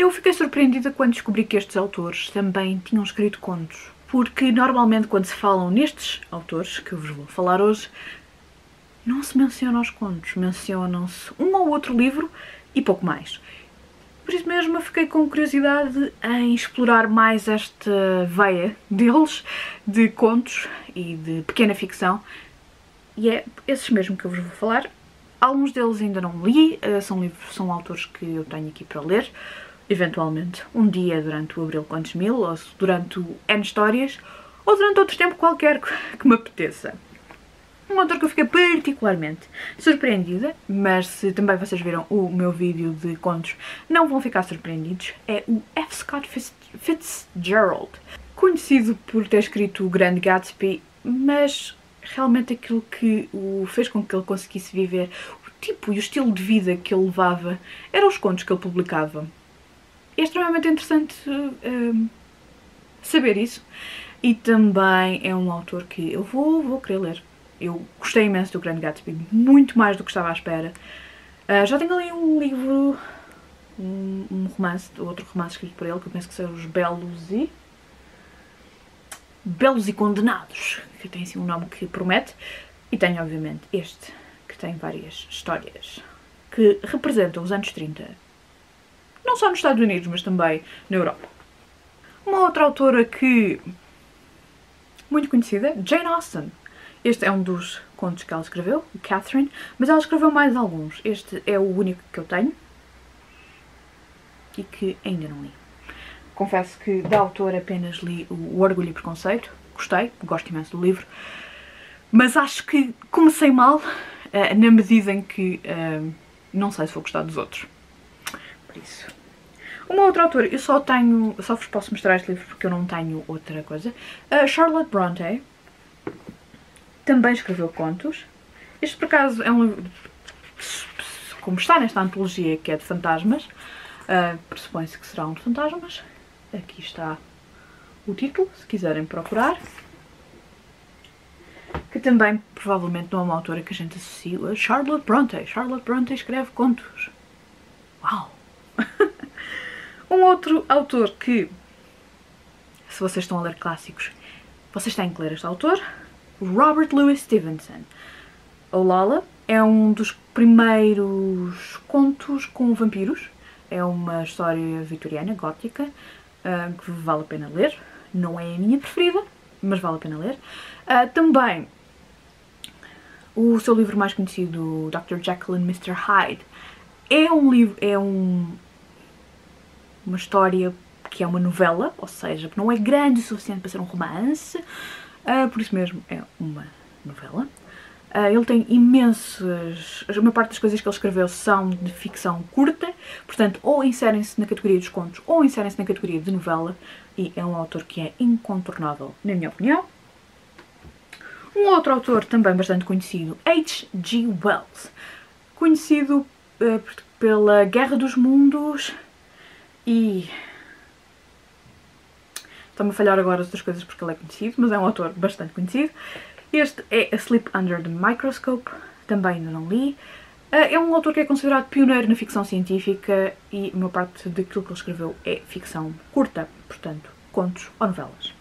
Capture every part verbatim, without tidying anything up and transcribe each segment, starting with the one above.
Eu fiquei surpreendida quando descobri que estes autores também tinham escrito contos, porque normalmente quando se falam nestes autores, que eu vos vou falar hoje, não se mencionam os contos, mencionam-se um ou outro livro e pouco mais. Por isso mesmo eu fiquei com curiosidade em explorar mais esta veia deles, de contos e de pequena ficção, e é esses mesmo que eu vos vou falar. Alguns deles ainda não li, são, livros, são autores que eu tenho aqui para ler, eventualmente um dia durante o Abril Contos Mil, ou durante o N Histórias, ou durante outro tempo qualquer que me apeteça. Um autor que eu fiquei particularmente surpreendida, mas se também vocês viram o meu vídeo de contos não vão ficar surpreendidos, é o F. Scott Fitzgerald, conhecido por ter escrito O Grande Gatsby, mas realmente aquilo que o fez com que ele conseguisse viver, o tipo e o estilo de vida que ele levava, eram os contos que ele publicava. É extremamente interessante um, saber isso, e também é um autor que eu vou, vou querer ler. Eu gostei imenso do Grande Gatsby, muito mais do que estava à espera. Uh, já tenho ali um livro, um, um romance, outro romance escrito por ele, que eu penso que são os Belos e... Belos e Condenados, que tem assim um nome que promete. E tenho, obviamente, este, que tem várias histórias que representam os anos trinta. Não só nos Estados Unidos, mas também na Europa. Uma outra autora que... muito conhecida, Jane Austen. Este é um dos contos que ela escreveu, o Catherine, mas ela escreveu mais alguns. Este é o único que eu tenho e que ainda não li. Confesso que da autora apenas li o Orgulho e Preconceito. Gostei, gosto imenso do livro, mas acho que comecei mal na medida em que não sei se vou gostar dos outros. Por isso. Uma outra autora, eu só tenho, só vos posso mostrar este livro porque eu não tenho outra coisa. A Charlotte Bronte também escreveu contos. Este, por acaso, é um livro, como está nesta antologia, que é de fantasmas, uh, pressupõe-se que será um de fantasmas. Aqui está o título, se quiserem procurar. Que também, provavelmente, não é uma autora que a gente associa a Charlotte Bronte. Charlotte Bronte escreve contos. Uau! Um outro autor que, se vocês estão a ler clássicos, vocês têm que ler este autor. Robert Louis Stevenson. Olala é um dos primeiros contos com vampiros. É uma história vitoriana, gótica, que vale a pena ler. Não é a minha preferida, mas vale a pena ler. Também o seu livro mais conhecido, doutor Jekyll and mister Hyde, é um livro, é um, uma história que é uma novela, ou seja, não é grande o suficiente para ser um romance. Uh, por isso mesmo é uma novela. Uh, ele tem imensas... A maior parte das coisas que ele escreveu são de ficção curta, portanto ou inserem-se na categoria dos contos ou inserem-se na categoria de novela, e é um autor que é incontornável, na minha opinião. Um outro autor também bastante conhecido, H G Wells, conhecido uh, pela Guerra dos Mundos e... Está-me a falhar agora as outras coisas porque ele é conhecido, mas é um autor bastante conhecido. Este é Asleep Under the Microscope, também ainda não li. É um autor que é considerado pioneiro na ficção científica e uma parte daquilo que ele escreveu é ficção curta, portanto, contos ou novelas.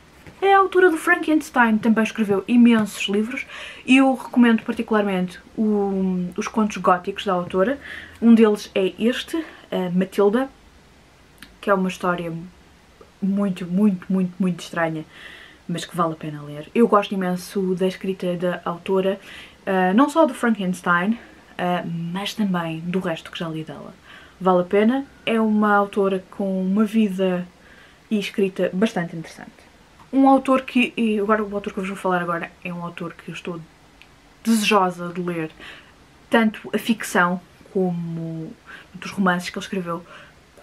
É a autora do Frankenstein, também escreveu imensos livros e eu recomendo particularmente o, os contos góticos da autora. Um deles é este, Matilda, que é uma história... muito, muito, muito, muito estranha, mas que vale a pena ler. Eu gosto imenso da escrita da autora, uh, não só do Frankenstein, uh, mas também do resto que já li dela. Vale a pena, é uma autora com uma vida e escrita bastante interessante. Um autor que, e agora o autor que eu vos vou falar agora, é um autor que eu estou desejosa de ler, tanto a ficção como dos romances que ele escreveu,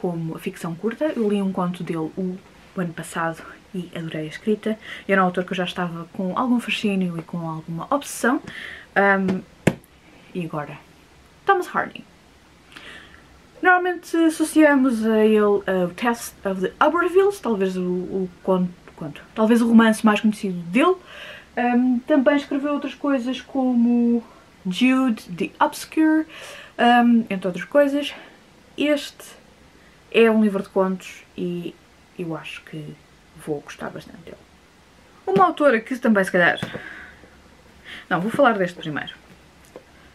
como a ficção curta. Eu li um conto dele o ano passado e adorei a escrita. Era um autor que eu já estava com algum fascínio e com alguma obsessão. Um, e agora, Thomas Hardy. Normalmente associamos a ele uh, o Test of the Aberdaviles, talvez o, o conto, conto, talvez o romance mais conhecido dele. Um, também escreveu outras coisas como Jude the Obscure, um, entre outras coisas. Este É um livro de contos e eu acho que vou gostar bastante dele. Uma autora que também se calhar... Não, vou falar deste primeiro.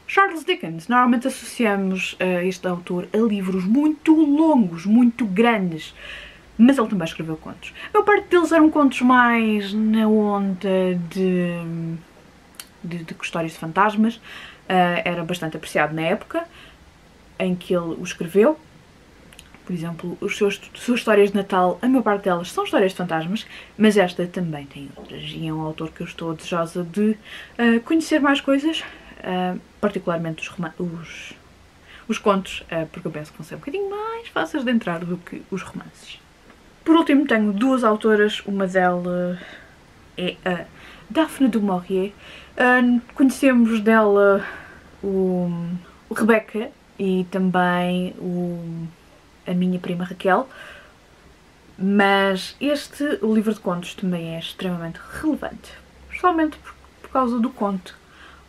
Charles Dickens. Normalmente associamos uh, este autor a livros muito longos, muito grandes, mas ele também escreveu contos. A maior parte deles eram contos mais na onda de, de, de histórias de fantasmas. Uh, era bastante apreciado na época em que ele o escreveu. Por exemplo, as suas histórias de Natal, a maior parte delas são histórias de fantasmas, mas esta também tem outras. E é um autor que eu estou desejosa de uh, conhecer mais coisas, uh, particularmente os, os, os contos, uh, porque eu penso que vão ser um bocadinho mais fáceis de entrar do que os romances. Por último, tenho duas autoras. Uma delas é a Daphne du Maurier. Uh, conhecemos dela o, o Rebecca e também o... a minha prima Raquel, mas este o livro de contos também é extremamente relevante, principalmente por, por causa do conto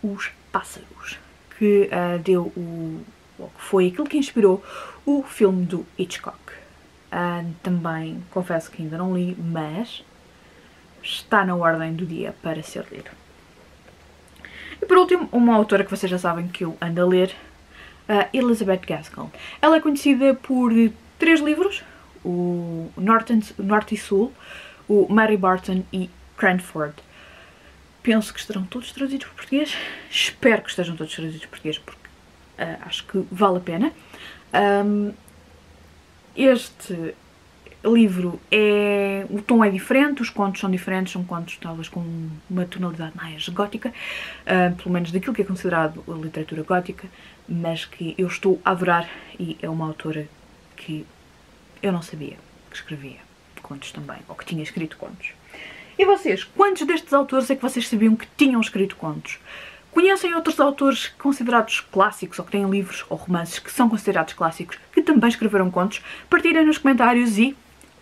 Os Pássaros, que uh, deu o, o que foi aquilo que inspirou o filme do Hitchcock. Uh, também confesso que ainda não li, mas está na ordem do dia para ser lido. E por último, uma autora que vocês já sabem que eu ando a ler, Uh, Elizabeth Gaskell. Ela é conhecida por três livros, o Norte, Norte e Sul, o Mary Barton e Cranford. Penso que estarão todos traduzidos para português, espero que estejam todos traduzidos para português porque uh, acho que vale a pena. Um, este livro é... o tom é diferente, os contos são diferentes, são contos talvez com uma tonalidade mais gótica, uh, pelo menos daquilo que é considerado a literatura gótica, mas que eu estou a adorar e é uma autora que eu não sabia que escrevia contos também, ou que tinha escrito contos. E vocês, quantos destes autores é que vocês sabiam que tinham escrito contos? Conhecem outros autores considerados clássicos, ou que têm livros ou romances que são considerados clássicos, que também escreveram contos? Partilhem nos comentários e